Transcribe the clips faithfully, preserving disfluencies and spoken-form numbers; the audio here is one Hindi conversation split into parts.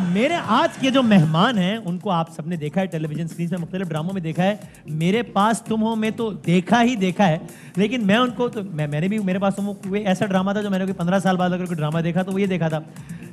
मेरे आज के जो मेहमान हैं उनको आप सबने देखा है टेलीविजन स्क्रीन में, मुख्तलिफ ड्रामों में देखा है। मेरे पास तुम हो में तो देखा ही देखा है, लेकिन मैं उनको तो मैं मैंने भी मेरे पास तुम हो कोई ऐसा ड्रामा था जो मैंने पंद्रह साल बाद अगर कोई ड्रामा देखा तो वो ये देखा था।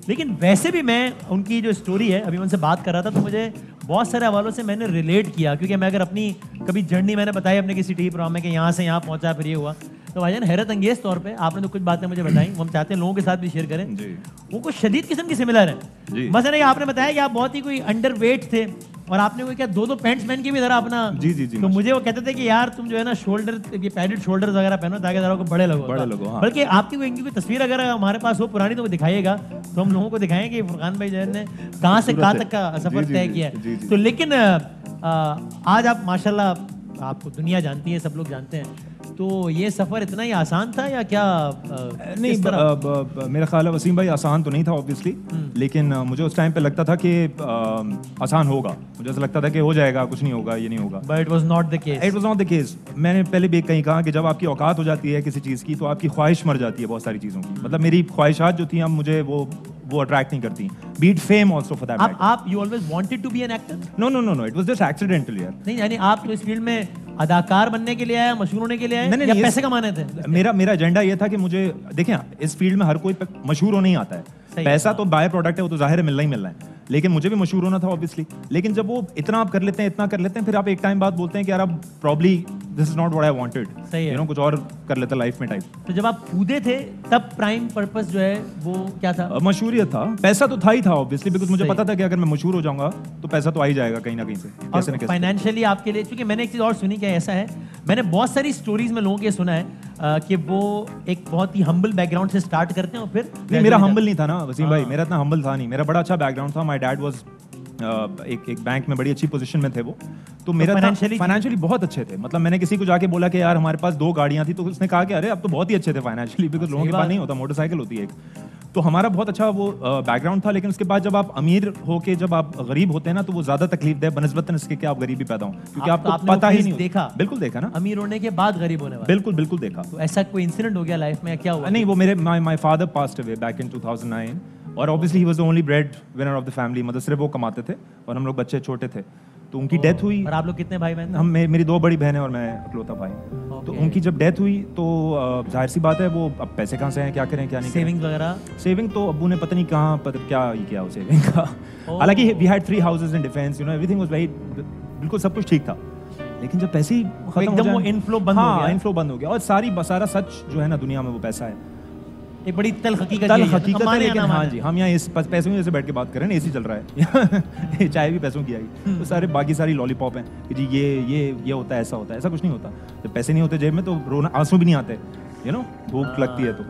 लेकिन वैसे भी मैं उनकी जो स्टोरी है, अभी उनसे बात कर रहा था तो मुझे बहुत सारे हवालों से मैंने रिलेट किया, क्योंकि मैं अगर अपनी कभी जर्नी मैंने बताई अपने किसी टीवी प्रोग्राम में कि यहाँ से यहाँ पहुँचा फिर ये हुआ, तो भाईजान हैरत अंगेज तौर पे आपने तो कुछ बातें मुझे बताई, हम चाहते हैं लोगों के साथ भी शेयर करें जी। वो कुछ शदीद किस्म की सिमिलर है। मसलन आपने बताया कि आप बहुत ही कोई अंडरवेट थे और आपने कोई क्या दो दो पैंट्स पहन के भी जरा अपना जी जी जी तो मुझे वो कहते थे कि यार तुम जो है ना शोल्डर ये पैडेड शोल्डर वगैरह पहनो ताकि जरा को बड़े लगो बड़े लगो हाँ। बल्कि आपकी कोई इनकी कोई तस्वीर अगर हमारे पास हो पुरानी तो वो दिखाइएगा, तो हम लोगों को दिखाएं कि फुरकान भाई जैन ने कहाँ से कहाँ तक का सफर तय किया है। तो लेकिन आज आप माशाल्लाह आपको दुनिया जानती है, सब लोग जानते हैं, तो ये सफ़र इतना ही आसान था या क्या? आ, नहीं ब, ब, ब, मेरा ख्याल है वसीम भाई आसान तो नहीं था ऑब्वियसली, लेकिन मुझे उस टाइम पे लगता था कि आ, आसान होगा, मुझे ऐसा लगता था कि हो जाएगा, कुछ नहीं होगा, ये नहीं होगा। But it was not the case, it was not the case. मैंने पहले भी कहीं कहा कि जब आपकी औकात हो जाती है किसी चीज़ की तो आपकी ख्वाहिश मर जाती है बहुत सारी चीज़ों की। मतलब मेरी ख्वाहिशात जो थी, हम मुझे वो वो अट्रैक्ट नहीं करती। Beat fame also for that matter. आप you always wanted to be an actor? No no no no, it was just accidental यार। नहीं यानी आप तो इस फील्ड में अदाकार बनने के लिए आया, मशहूर होने के लिए आया या पैसे कमाने थे? मेरा मेरा एजेंडा ये था कि मुझे देखें, इस फील्ड में हर कोई मशहूर होने ही आता है, पैसा तो बाय प्रोडक्ट है, वो तो जाहिर है मिलना ही मिलना है, लेकिन मुझे भी मशहूर होना था ऑब्वियसली। लेकिन जब वो इतना आप कर लेते हैं, इतना कर लेते हैं, फिर आप एक टाइम बाद बोलते हैं कि यार अब probably this is not what I wanted, you know कुछ और कर लेता लाइफ में टाइप। तो जब आप कूदे थे तब प्राइम पर्पस जो है वो क्या था? uh, मशहूरियत था, पैसा तो था ही था ऑब्वियसली, बिकॉज मुझे पता था कि अगर मैं मशहूर हो जाऊंगा तो पैसा तो आ ही जाएगा कहीं ना कहीं से, कैसे ना कैसे फाइनेंशियली आपके लिए। क्योंकि मैंने एक चीज़ और सुनी, क्या ऐसा है? मैंने बहुत सारी स्टोरीज में लोगों के सुना है uh, कि वो एक बहुत ही हम्बल बैकग्राउंड से स्टार्ट करते हैं और फिर नहीं, मेरा हम्बल नहीं था ना वसीम भाई, मेरा इतना हम्बल था नहीं, मेरा बड़ा अच्छा बैकग्राउंड था। माई डैड वॉज Uh, एक एक बैंक में बड़ी अच्छी पोजीशन में थे वो, तो मेरा फाइनेंशियली बहुत अच्छे थे। मतलब मैंने किसी को जाके बोला कि यार हमारे पास दो गाड़ियां थी, तो उसने कहा कि अरे अब तो बहुत ही अच्छे थे फाइनेंशियली, बिकॉज लोगों के पास नहीं होता, मोटरसाइकिल होती है एक। तो हमारा बहुत अच्छा वो बैकग्राउंड था, लेकिन उसके बाद जब आप अमीर होके जब आप गरीब होते हैं ना, तो वो ज्यादा तकलीफ दे बनस्बतन इसके कि आप गरीबी पैदा हो, क्योंकि आप, आपको पता ही नहीं देखा। बिल्कुल देखा ना, अमीर होने के बाद गरीब होने वाला। बिल्कुल बिल्कुल देखा। तो ऐसा कोई इंसिडेंट हो गया लाइफ में, क्या हुआ? नहीं, वो मेरे my father passed away back in two thousand nine, और obviously he was the only bread winner of the family, मतलब सिर्फ वो कमाते थे और हम लोग बच्चे छोटे थे, तो उनकी डेथ हुई। और आप लोग कितने भाई बहन? हम मेरी दो बड़ी बहनें और मैं अकलौता भाई। okay. तो उनकी जब डेथ हुई तो जाहिर सी बात है वो अब पैसे कहाँ से हैं, क्या करें क्या नहीं। सेविंग वगैरह? सेविंग तो अब्बू ने पता नहीं कहाँ क्या किया वो सेविंग का। हालांकि we had three houses in defence, you know everything was very, बिल्कुल सब कुछ ठीक था, लेकिन जब पैसे ही एकदम वो इनफ्लो बंद हो गया, इनफ्लो बंद हो गया, और सारी बसारा सच जो है ना दुनिया में वो पैसा है, ये बड़ी तल हकीकत तल हकीकत है। लेकिन हाँ जी, हम यहाँ इस पैसों की जैसे बैठ के बात कर रहे हैं, ए सी चल रहा है चाय भी पैसों की आई, तो सारे बाकी सारी लॉलीपॉप हैं कि जी ये ये ये होता है, ऐसा होता है, ऐसा कुछ नहीं होता। जब पैसे नहीं होते जेब में तो रोना, आंसू भी नहीं आते, यू नो भूख लगती है। तो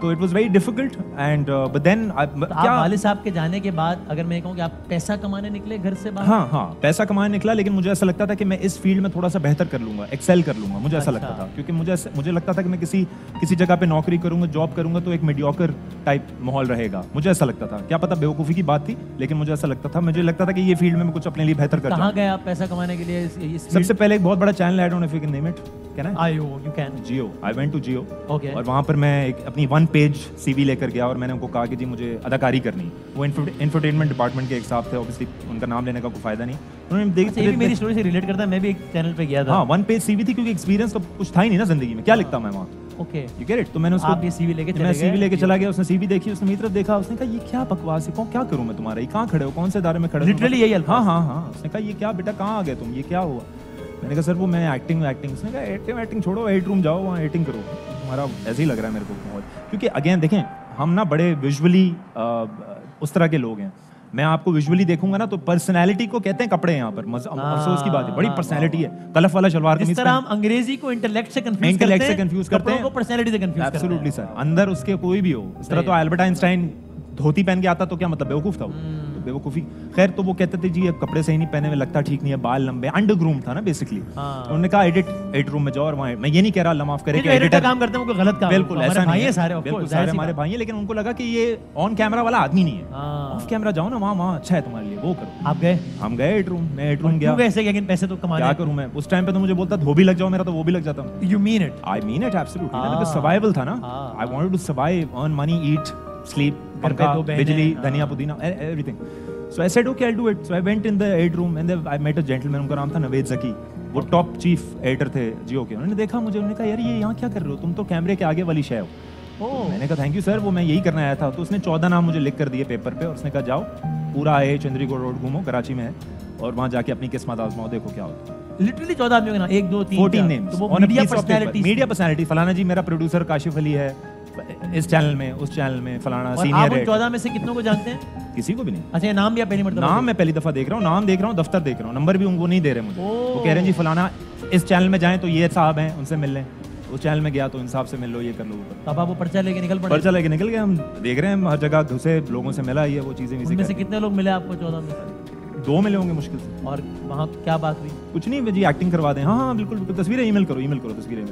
तो it was very difficult and but then वाले साहब के जाने के बाद अगर मैं कहूँ कि आप पैसा कमाने निकले घर से बाहर? हाँ हाँ, पैसा कमाने निकला, लेकिन मुझे ऐसा लगता था कि मैं इस फील्ड में थोड़ा सा बेहतर कर लूँगा, एक्सेल कर लूँगा, मुझे ऐसा लगता था, क्योंकि मुझे मुझे लगता था कि मैं किसी किसी जगह पे नौकरी करूँगा, जॉब करूँगा तो एक मीडियोकर टाइप माहौल रहेगा, मुझे ऐसा लगता था। क्या पता बेवकूफ़ी की बात थी, लेकिन मुझे ऐसा लगता था, मुझे लगता था कि ये फील्ड में कुछ अपने लिए बेहतर कर। कहाँ गए आप पैसा कमाने के लिए? सबसे पहले एक बहुत बड़ा channel, I don't know if you can name it, can I? I oh, you can. Jio, I went to Jio. Okay. और वहाँ पर मैं एक अपनी वन पेज सीवी लेकर गया और मैंने उनको कहा कि जी मुझे अदाकारी करनी। वो इंफोटेनमेंट डिपार्टमेंट के एक साहब थे, ऑब्वियसली उनका नाम लेने का कोई फायदा नहीं, उन्होंने देखा ये भी मेरी स्टोरी से रिलेट करता है, मैं भी एक चैनल पे गया था। हाँ, वन पेज सीवी थी, क्योंकि एक्सपीरियंस तो कुछ था ही नहीं ना जिंदगी में, क्या लिखता मैं वहाँ। Okay, you get it. तो मैंने उसको आप ये सीवी लेके चले गए, मैं सीवी लेके चला गया, उसने सीवी देखी, उसने मेरी तरफ देखा, उसने कहा ये क्या बकवास है, कौन क्या करूँ मैं तुम्हारा, ये कहाँ खड़े हो, कौन से इदारे में खड़े हो, लिटरली यही। हाँ हाँ हाँ, उसने कहा ये क्या बेटा कहाँ आ गए तुम, ये क्या हुआ? मैंने कहा सर वो मैं एक्टिंग एक्टिंग उसने कहा एक्टिंग एक्टिंग छोड़ो, एट रूम जाओ, वहाँ एक्टिंग करो, हमारा ऐसे ही लग रहा है मेरे को माहौल। क्योंकि अगेन देखें, हम ना बड़े विजुअली उस तरह के लोग हैं, मैं आपको विजुअली देखूंगा ना तो पर्सनैलिटी को कहते हैं कपड़े, यहाँ पर अफसोस की बात है, बड़ी पर्सनैलिटी है, कलफ वाला शलवार कमीज। इस तरह हम अंग्रेजी को इंटेलेक्ट से कंफ्यूज करते हैं, इंटेलेक्ट से कपड़ों को पर्सनैलिटी से कंफ्यूज करते हैं। एब्सोल्युटली सर, अंदर उसके कोई भी हो, इस तरह तो अल्बर्ट आइंस्टाइन धोती पहन के आता तो क्या मतलब, बेवकूफ था वो, बेवकूफ़ी। खैर, तो वो कहते थे जी अब कपड़े सही नहीं पहने में लगता, ठीक नहीं है, बाल लंबे, अंडरग्रूम था ना बेसिकली। उन्होंने कहा एडिट एडिट रूम में जाओ, और वहाँ मैं ये नहीं कह रहा अल्लाह माफ करे कि एडिटर काम करते हैं, उनको गलत काम, बिल्कुल ऐसा नहीं है, सारे बिल्कुल सारे हमारे भाई हैं, लेकिन उनको लगा कि ये ऑन कैमरा वाला आदमी नहीं है, ऑफ कैमरा जाओ ना, वहाँ वहाँ अच्छा है तुम्हारे लिए, वो करो। आप गए? हम गए एडिट रूम, मैं एडिट रूम गया, लेकिन पैसे तो कमा, क्या करूँ मैं उस टाइम पे, तो मुझे बोलता धोबी लग जाओ मेरा, तो वो भी लग जाता हूँ। You mean it? I mean it, absolutely. Survival था ना, I wanted to survive, earn money, eat, sleep, bijli, dhaniya pudina, everything. So I said, okay, I'll do it. So I went in the aid room and I met a gentleman. उनका नाम था नवेद जकी. वो top chief editor थे जियो के. उन्होंने देखा मुझे, उन्होंने कहा यार ये यहाँ क्या कर रहे हो? तुम तो कैमरे के आगे वाली शय हो. Oh. मैंने कहा थैंक यू सर, वो मैं यही करने आया था. तो उसने चौदह नाम मुझे लिख कर दिए पेपर पे और उसने कहा जाओ पूरा आए चंद्रीगढ़ रोड घूमो, कराची में है, और वहाँ जाके अपनी किस्मत आजमाओ, देखो क्या होता है. लिटरली चौदह आदमियों के नाम, एक दो तीन fourteen names on media personality. Media personality फलाना जी मेरा प्रोड्यूसर काशिफ अली है इस चैनल में, उस चैनल में फलाना सीनियर है. चौदह में से कितनों को जानते हैं? किसी को भी नहीं. अच्छा, नाम भी आप पहली बार? नाम मैं पहली दफा देख रहा हूँ, नाम देख रहा हूँ, दफ्तर देख रहा हूँ, नंबर भी उनको नहीं दे रहे मुझे. वो कह रहे हैं जी फलाना इस चैनल में जाएं तो ये साहब हैं, उनसे मिल लें, उस चैनल में गया तो इन साहब से मिल लो, ये कर लो. अब आप वो पर्चा लेके निकल पड़े? पर्चा लेके निकल गए. हम देख रहे हैं हर जगह घुसे, लोगों से मिला, ये वो चीजें. उनमें से कितने लोग मिले आपको चौदह में? दो मिले होंगे मुश्किल से. और वहाँ क्या बात हुई? कुछ नहीं जी, एक्टिंग करवा दें. हाँ हाँ बिल्कुल बिल्कुल, तस्वीरें ईमेल करो, ईमेल करो तस्वीरें.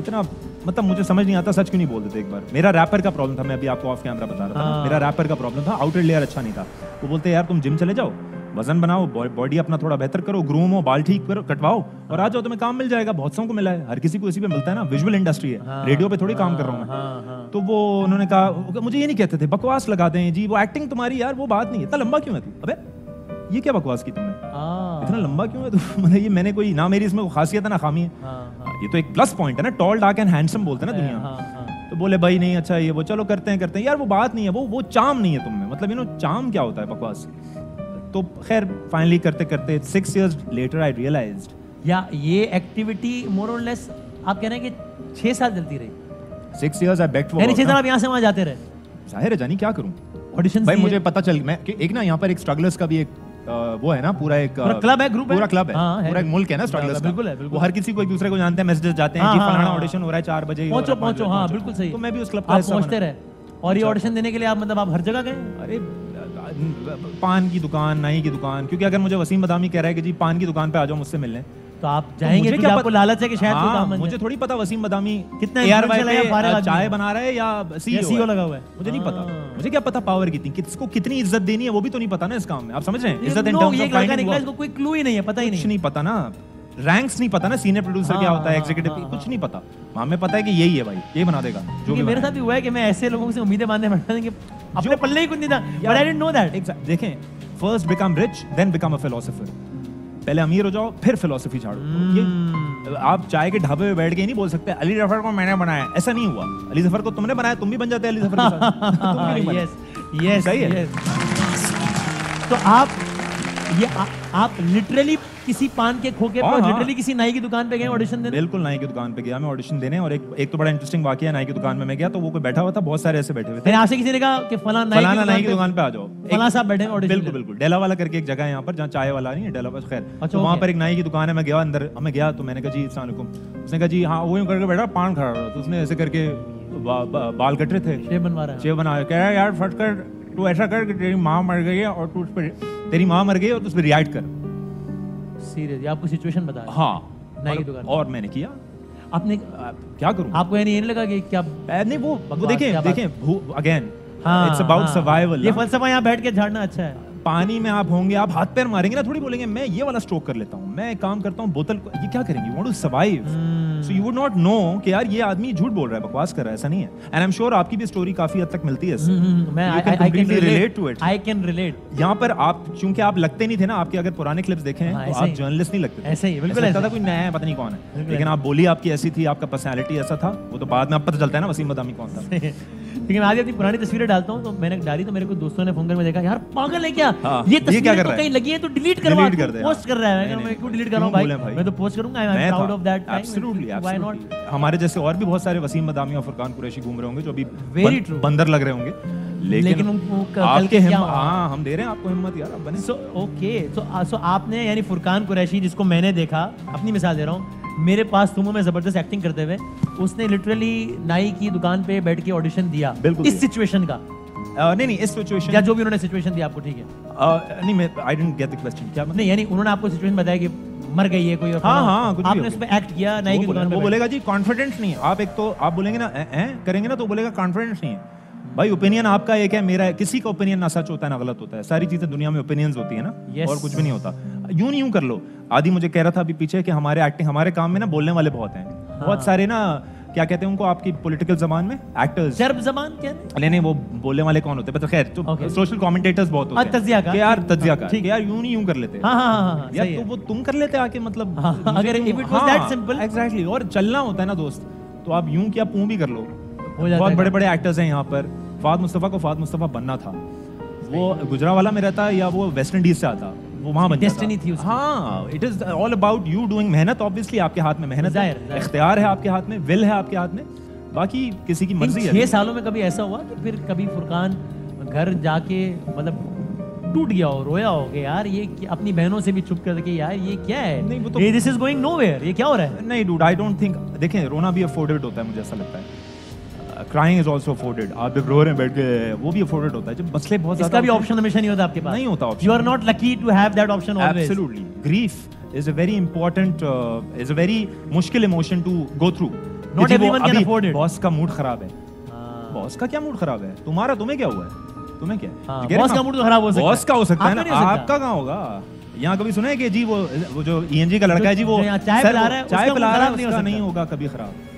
इतना मतलब मुझे समझ नहीं आता सच क्यों नहीं बोल देते. एक बार मेरा रैपर का प्रॉब्लम था, मैं अभी आपको ऑफ कैमरा बता रहा था, मेरा रैपर का प्रॉब्लम था, आउटर लेयर अच्छा नहीं था. वो बोलते यार तुम जिम चले जाओ, वजन बनाओ, बॉडी अपना थोड़ा बेहतर करो, ग्रूम हो, बाल ठीक करो, कटवाओ और आ जाओ, तुम्हें काम मिल जाएगा. बहुत सौ को मिला है, हर किसी को इसी पे मिलता है ना, विजुअल इंडस्ट्री है, रेडियो पे थोड़ी काम कर रहा हूँ मैं. तो वो उन्होंने कहा, मुझे ये नहीं कहते थे बकवास लगाते हैं जी, वो एक्टिंग तुम्हारी यार वो बात नहीं है, इतना लंबा क्यों है तू, अबे ये क्या बकवास की तुमने, इतना लंबा क्यों है तू? मतलब ये मैंने कोई ना, मेरी इसमें कोई खासियत है ना खामी है. हाँ, हाँ. ये तो एक प्लस पॉइंट है ना, टॉल डार्क एंड हैंडसम बोलते हैं ना दुनिया. हाँ, हाँ. तो बोले भाई नहीं अच्छा ये वो चलो करते हैं करते हैं यार, वो बात नहीं है, वो वो चाम नहीं है तुमने, मतलब यू नो चाम क्या होता है, बकवास. तो खैर फाइनली करते करते six years later I realise या ये एक्टिविटी मोर और लेस आप कह रहे हैं कि छः साल चलती रही. Six years I back for. छः साल आप यहाँ से वहाँ जाते रहे? जाहिर है जानी क्या करूँ, ऑडिशन भाई मुझे पता चल. मैं एक ना यहाँ पर एक स्ट्रगलर्स का भी एक Uh, वो है ना पूरा एक क्लब है, ग्रुप पूरा क्लब है, हाँ, है पूरा एक मुल्क है ना स्ट्रगलर्स. बिल्कुल है, बिल्कुल. वो हर किसी को एक दूसरे को जानते हैं, मैसेजेस जाते हैं कि फलाना ऑडिशन हो रहा है चार बजे पहुंचो पहुंचो. हाँ बिल्कुल सही. तो मैं भी उस क्लब का हिस्सा पहुंचते रहे. और ये ऑडिशन देने के लिए आप मतलब आप हर जगह गए? अरे पान की दुकान, नाई की दुकान, क्योंकि अगर मुझे वसीम बदामी कह रहा है कि जी पान की दुकान पे आ जाओ मुझसे मिलने तो आप जाएंगे. तो आपको लालच है कि शायद हाँ, मुझे थोड़ी पता वसीम बदामी कितना चाय बना रहा है या सीईओ लगा हुआ है, मुझे नहीं पता. मुझे क्या पता पावर कितनी, किसको कितनी इज्जत देनी है वो भी तो नहीं पता ना इस काम में, आप समझ रहे हैं. इज्जत in terms of finding work, इसको कोई क्लू ही नहीं है, पता ही नहीं, कुछ नहीं पता ना, रैंक्स नहीं पता ना, सीनियर प्रोड्यूसर क्या होता है, एग्जीक्यूटिव कुछ नहीं पता. हमें पता है कि यही है भाई, ये बना देगा. जो भी मेरे साथ भी हुआ है कि मैं ऐसे लोगों से उम्मीदें बांधने बैठा था कि अपने पल्ले ही कुछ नहीं था. But I didn't know that. देखें first become rich then become a philosopher. पहले अमीर हो जाओ फिर फिलोसफी छाड़ो. hmm. ये आप चाय के ढाबे पे बैठ के नहीं बोल सकते अली जफर को मैंने बनाया, ऐसा नहीं हुआ. अली जफर को तुमने बनाया, तुम भी बन जाते अली जफर के साथ. तुम भी नहीं बने. yes, yes, सही है. yes. तो आप ये आ, आप लिटरली किसी पान के खोके पर लिटरली किसी नाई की दुकान पे गए ऑडिशन देने? बिल्कुल नाई की दुकान पे गया मैं ऑडिशन देने. और एक एक तो बड़ा इंटरेस्टिंग वाकया है. नाई की दुकान में मैं गया तो वो कोई बैठा हुआ था, बहुत सारे ऐसे बैठे हुए थे. आपसे किसी ने कहा कि फलाना नाई, नाई की दुकान पे आ जाओ, फलाना साहब बैठे हैं ऑडिशन. बिल्कुल बिल्कुल. डेला वाला करके एक जगह है यहाँ पर, जहाँ चाय वाला नहीं है, डेला वाला. खैर तो वहाँ पर एक नाई की दुकान है, मैं गया अंदर, मैं गया तो मैंने कहा जी अस्सलाम वालेकुम. उसने कहा जी हाँ, वो यूँ करके बैठा पान खड़ा रहा. तो उसने ऐसे करके बाल कट रहे थे, शेव बनवा रहा, शेव बना, कह रहा यार फट कर तू ऐसा कर कि तेरी माँ मर गई है और तू उस पर तेरी माँ मर गई और तू उस पर रिएक्ट कर. सीरियसली आपको सिचुएशन बता? हाँ. नहीं और, और मैंने किया. आपने क्या करूँ? आपको यानी ये नहीं लगा कि क्या नहीं वो वो देखें देखें अगेन इट्स अबाउट सर्वाइवल. ये फलसफा यहाँ बैठ के झाड़ना अच्छा है. पानी में आप होंगे, आप हाथ पैर मारेंगे ना, थोड़ी बोलेंगे मैं ये वाला स्ट्रोक कर लेता हूँ, मैं एक काम करता हूँ बोतल, ये क्या करेंगे, you want to survive. So you would not know कि यार ये आदमी झूठ बोल रहा है, बकवास कर रहा है, ऐसा नहीं है. एंड आई एम श्योर आपकी भी स्टोरी काफी हद तक मिलती है. मैं I can relate to it. I can relate. यहाँ पर आप चूंकि आप लगते नहीं थे ना, आपके अगर पुराने क्लिप्स देखे हैं तो आप जर्नलिस्ट नहीं लगते, ऐसे ही बिल्कुल लगता था कोई नया है, पता नहीं कौन है. लेकिन आप बोली आपकी ऐसी थी, आपका पर्सनैलिटी ऐसा था, वो तो बाद में आप पता चलता है ना वसीम बदामी कौन था. लेकिन आज अपनी पुरानी तस्वीरें डालता हूँ तो मैंने डाली तो मेरे को दोस्तों ने फोन करके देखा यार पागल है क्या, हाँ, ये तस्वीर तो कहीं लगी है तो डिलीट करवा, पोस्ट कर रहा है. मैं क्यों डिलीट कर रहा हूँ भाई, मैं तो पोस्ट करूंगा. I am proud of that. Absolutely why not. हमारे जैसे और भी बहुत सारे वसीम बदामी और फुरकान कुरैशी घूम रहे होंगे जो अभी वेरी ट्रू बंदर लग रहे होंगे, लेकिन आपके हाँ हम दे रहे हैं आपको हिम्मत यार, आप बने. सो ओके सो आपने यानी फुरकान कुरैशी जिसको मैंने देखा, अपनी मिसाल दे रहा हूँ, मेरे पास तुम हो में जबरदस्त एक्टिंग करते हुए, उसने लिटरली नाई की दुकान पे बैठ के ऑडिशन दिया. बिल्कुल इस सिचुएशन का uh, नहीं नहीं इस सिचुएशन या जो भी उन्होंने सिचुएशन दिया आपको, ठीक है. uh, नहीं मैं I don't get the question. क्या मतलब? नहीं यानी उन्होंने आपको सिचुएशन बताया कि मर गई है कोई और, हाँ हाँ कुछ आपने उस पे एक्ट किया नाई की दुकान पे. वो बोलेगा जी कॉन्फिडेंट नहीं है आप, एक तो आप बोलेंगे ना करेंगे ना तो बोलेगा कॉन्फिडेंस नहीं है. भाई ओपिनियन आपका एक है, मेरा है, किसी का ओपिनियन ना सच होता है ना गलत होता है. सारी चीजें दुनिया में ओपिनियंस होती है ना. yes. और कुछ भी नहीं होता, यूं नहीं यूं कर लो. आदि मुझे कह रहा था अभी पीछे कि हमारे एक्टिंग हमारे काम में ना बोलने वाले बहुत हैं, हाँ. बहुत सारे ना क्या कहते हैं उनको आपकी पॉलिटिकल जबान में? एक्टर्स जर्ब जबान कहते हैं? नहीं, वो बोलने वाले कौन होते हैं? तो खैर तो सोशल कमेंटेटर्स बहुत होते हैं। तज़िया का यार, तज़िया का ठीक है यार, यूं नहीं यूं कर लेते हैं। हां हां यार, तो वो तुम कर लेते आके, मतलब अगर if it was that simple. Exactly. और चलना होता है ना दोस्त, तो आप यूं क्या पूं भी कर लो, हो जाता है। बहुत बड़े-बड़े एक्टर्स हैं यहां पर। फहद मुस्तफा को फहद मुस्तफा बनना था, वो गुजरावाला में रहता या वो वेस्ट इंडीज से आता, वो वहाँ बनता था। हाँ, it is all about you doing मेहनत, obviously आपके हाथ में मेहनत है, इख्तियार है आपके हाथ में, will है आपके हाथ में, बाकी किसी की मर्जी है। छह सालों में कभी ऐसा हुआ कि फिर कभी फुरकान घर जाके मतलब टूट गया हो, रोया हो गया यार ये अपनी बहनों से भी चुप कर के यार ये क्या है, नहीं वो तो this is going nowhere, ये क्या हो रहा है? नहीं डूड, आई डोंट थिंक। देखें, रोना भी अफोर्डेड होता है, मुझे ऐसा लगता है। Crying is also afforded. आप रो रहे हैं बैठ के, वो भी afforded होता है। जब मसले बहुत ज़्यादा, इसका भी option हमेशा नहीं होता आपके पास। नहीं होता option. You are not lucky to have that option always. Absolutely. Grief is a very important, uh, is a very मुश्किल emotion to go through. Not everyone can afford it. Boss का मूड खराब है। बॉस का क्या मूड खराब है? तुम्हारा, तुम्हें क्या हुआ है? तुम्हें क्या? बॉस का मूड तो खराब हो सकता है। बॉस का हो सकता है ना, आपका कहाँ होगा? यहाँ कभी सुना है कि जी वो वो जो ईएनजी का लड़का है जी, वो चाय पिला रहा है, चाय पिला रहा है, नहीं होगा कभी खराब।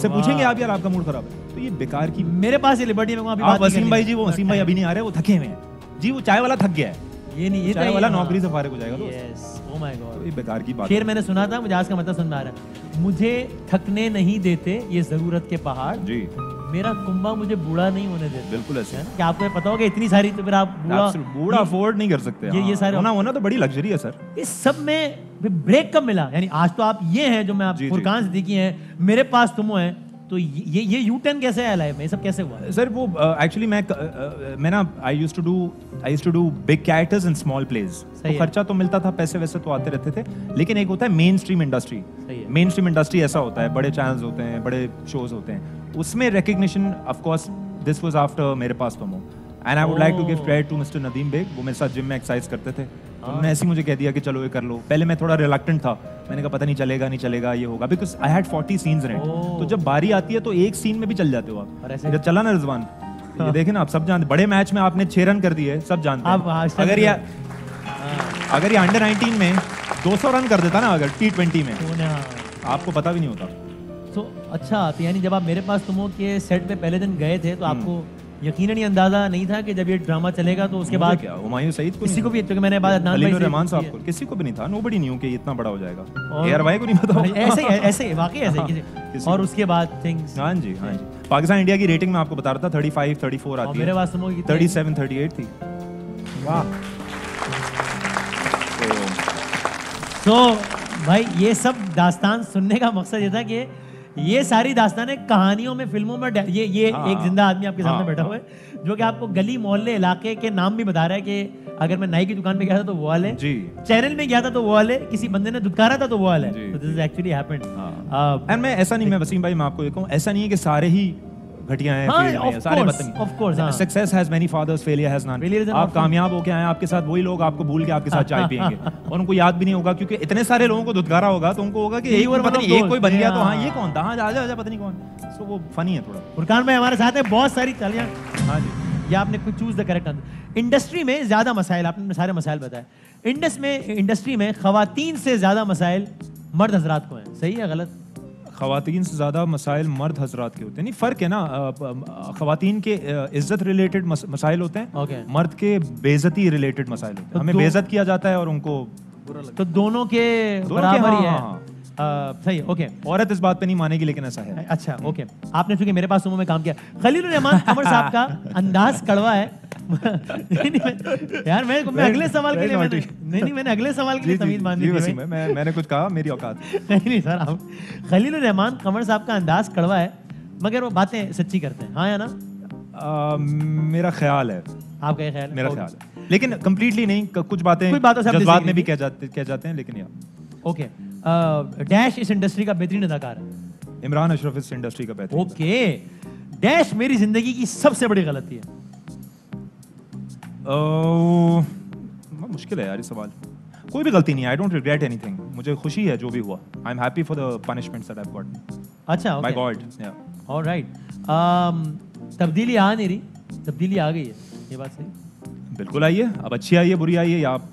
से पूछेंगे आप यार आपका मूड खराब है, तो ये बेकार की। मेरे पास ये लिबर्टी में आप बात, वसीम भाई जी, वो वसीम भाई अभी नहीं आ रहे, वो थके हुए हैं जी, वो चाय वाला थक गया है, ये नहीं ये चाय वाला नौकरी से फारिग हो जाएगा। यस, ओह माय गॉड, ये बेकार की बात। फिर मैंने सुना था, मुझे आज का मतलब समझ आ रहा है, मुझे थकने नहीं देते ये जरूरत के पहाड़ जी, मेरा कुंबा मुझे बूढ़ा नहीं होने देता। बिल्कुल ऐसे है कि आपको पता होगा इतनी सारी, तो फिर आप बूढ़ा बूढ़ा अफोर्ड नहीं कर सकते। ये ये सारे होना होना तो बड़ी लग्जरी है सर। इस सब में ब्रेक कब मिला? यानी आज तो आप ये हैं जो मैं, आप फुरकान सिद्दीकी हैं, मेरे पास तुम हो, तो ये ये यू टर्न कैसे आया लाइफ में? ये सब कैसे हुआ सर? वो एक्चुअली मैं मैं ना I used to do I used to do big characters in small plays. खर्चा तो मिलता था, पैसे वैसे तो आते रहते थे, लेकिन एक होता है mainstream industry. Mainstream industry ऐसा होता है, बड़े चैनल्स होते हैं, बड़े शोज होते हैं, उसमें recognition. Of course this was after Mere Paas Tum Ho, and I would like to give credit to mister Nadeem Baig. वो मेरे साथ जिम में एक्सरसाइज करते थे, उन्होंने ऐसे ही मुझे कह दिया कि चलो ये कर लो। पहले मैं थोड़ा रिलक्टेंट था, मैंने कहा पता नहीं चलेगा नहीं चलेगा ये होगा, because I had forty scenes rent. तो जब बारी आती है तो एक सीन में भी चल जाते हो आप। चला ना रिजवान, ये देखे ना आप, सब जानते, बड़े मैच में आपने छह रन कर दिए, सब जानते हैं। अगर ये अगर ये अंडर नाइनटीन में दो सौ रन कर देता ना, अगर टी ट्वेंटी में, आपको पता भी नहीं होता। तो अच्छा, तो यानी जब आप मेरे पास तुम के सेट पे पहले दिन गए थे, तो आपको यकीनन ये अंदाजा नहीं था कि जब ये ड्रामा चलेगा तो उसके बाद क्या? हुमायूं सईद को किसी को भी, क्योंकि मैंने बात अदनान भाई से, रहमान साहब को, किसी को भी नहीं था। नोबडी न्यू कि इतना बड़ा हो जाएगा, यार भाई को नहीं पता। ऐसे ऐसे वाकई ऐसे। और उसके बाद थिंग्स, हां जी हां जी, पाकिस्तान इंडिया की रेटिंग में आपको बता रहा था पैंतीस चौंतीस आती है, मेरे पास तुम की सैंतीस अड़तीस थी। वाह, तो भाई ये सब दास्तान सुनने का मकसद ये था कि ये सारी दास्तानें कहानियों में, फिल्मों में, ये ये हाँ, एक जिंदा आदमी आपके सामने हाँ, बैठा हुआ है जो कि आपको गली मोहल्ले इलाके के नाम भी बता रहा है कि अगर मैं नाई की दुकान पे गया था तो वो वाले, चैनल में गया था तो वो वाले, किसी बंदे ने दुकारा था तो वो वाले। तो दिस एक्चुअली हैपेंड। एंड मैं ऐसा नहीं, मैं वसीम भाई मैं आपको ये कहूँ, ऐसा नहीं है कि सारे ही घटिया हैं, सारे बदतमीज। Of course, success has many fathers, failure has none. आप कामयाब होके आए, आपके साथ वही लोग आपको भूल के आपके साथ चाय पिएंगे और उनको याद भी नहीं होगा, क्योंकि इतने सारे लोगों को दुधकारा होगा तो उनको होगा कि एक बार पता नहीं एक कोई बन गया तो हाँ ये कौन था, हाँ आजा आजा पता नहीं कौन। सो वो फनी है थोड़ा। फुरकान भाई हमारे साथ है, बहुत सारी तालियां। हाँ जी, या आपने कुछ choose the correct answer. Industry में ज्यादा मसाइल, आपने सारे मसाइल बताए। इंडस्ट में, इंडस्ट्री में खवातीन से ज्यादा मसाइल मर्द हजरात को हैं, सही है गलत? खवातीन से ज़्यादा मसाइल मर्द हजरात के होते हैं। नहीं, फ़र्क है ना, खवातीन के इज्जत रिलेटेड मसाइल होते हैं, okay. मर्द के बेइज्जती रिलेटेड मसाइल होते हैं। तो हमें बेइज्जत किया जाता है और उनको बुरा लगता है। तो दोनों के बराबर ही है। सही, ओके। औरत इस बात पे नहीं मानेगी, लेकिन ऐसा है। अच्छा, ओके। आपने चूंकि मेरे पास में काम किया, खलीलुर रहमान अमर साहब का अंदाज कड़वा है। नहीं, नहीं, यार मैं, मैं अगले सवाल के लिए मैंने नहीं नहीं मैंने अगले सवाल के लिए तमीज मान ली थी। मैं मैंने कुछ कहा, मेरी औकात नहीं। नहीं सर, आप खलीलुर रहमान कमर साहब का अंदाज कड़वा है, मगर वो बातें सच्ची करते हैं। हाँ या ना? आ, मेरा ख्याल है। आपका ये ख्याल? मेरा ख्याल है, लेकिन कंप्लीटली नहीं। कुछ बातें जज्बात में भी कह जाते कह जाते हैं, लेकिन यार ओके। डैश इस इंडस्ट्री का बेहतरीन अदाकार है, इमरान अशरफ इस इंडस्ट्री का बेहतरीन। ओके। डैश मेरी जिंदगी की सबसे बड़ी गलती है। uh, मुश्किल है यार ये सवाल। कोई भी गलती नहीं है, आई डोंट रिग्रेट एनीथिंग। मुझे खुशी है जो भी हुआ। I am happy for the punishments that I have gotten. अच्छा, माय गॉड, या ऑलराइट। तब्दीली आ नहीं रही, तब्दीली आ गई है, ये बात सही? बिल्कुल आई है। अब अच्छी आई है, बुरी आई है, या आप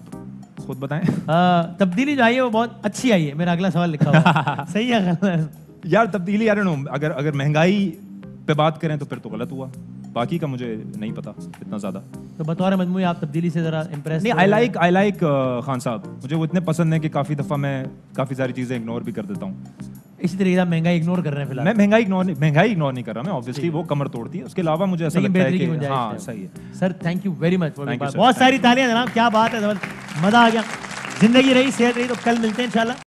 खुद बताएं। आ, तब्दीली जो आई है वो बहुत अच्छी आई है। मेरा अगला सवाल लिखा हुआ है। सही है गलत? यार तब्दीली यार नो, अगर अगर महंगाई पे बात करें तो फिर तो गलत हुआ, बाकी का मुझे नहीं पता इतना ज़्यादा। तो बतौर मजमूई आप तब्दीली से ज़रा इम्प्रेस? नहीं, I like I like Khan Sahab, मुझे वो इतने पसंद है कि काफ़ी दफ़ा मैं काफ़ी सारी चीज़ें इग्नोर भी कर देता हूँ। इसी तरीके से महंगाई इग्नोर कर रहे हैं फिलहाल? मैं महंगाई इग्नोर नहीं महंगाई इग्नोर नहीं कर रहा मैं, ऑब्वियसली वो कमर तोड़ती है, उसके अलावा मुझे ऐसा लगता है कि हाँ सही है। Sir thank you very much, बहुत सारी तालियां जनाब, क्या बात है, मज़ा आ गया। जिंदगी रही सेहत रही, तो कल मिलते हैं इंशाल्लाह।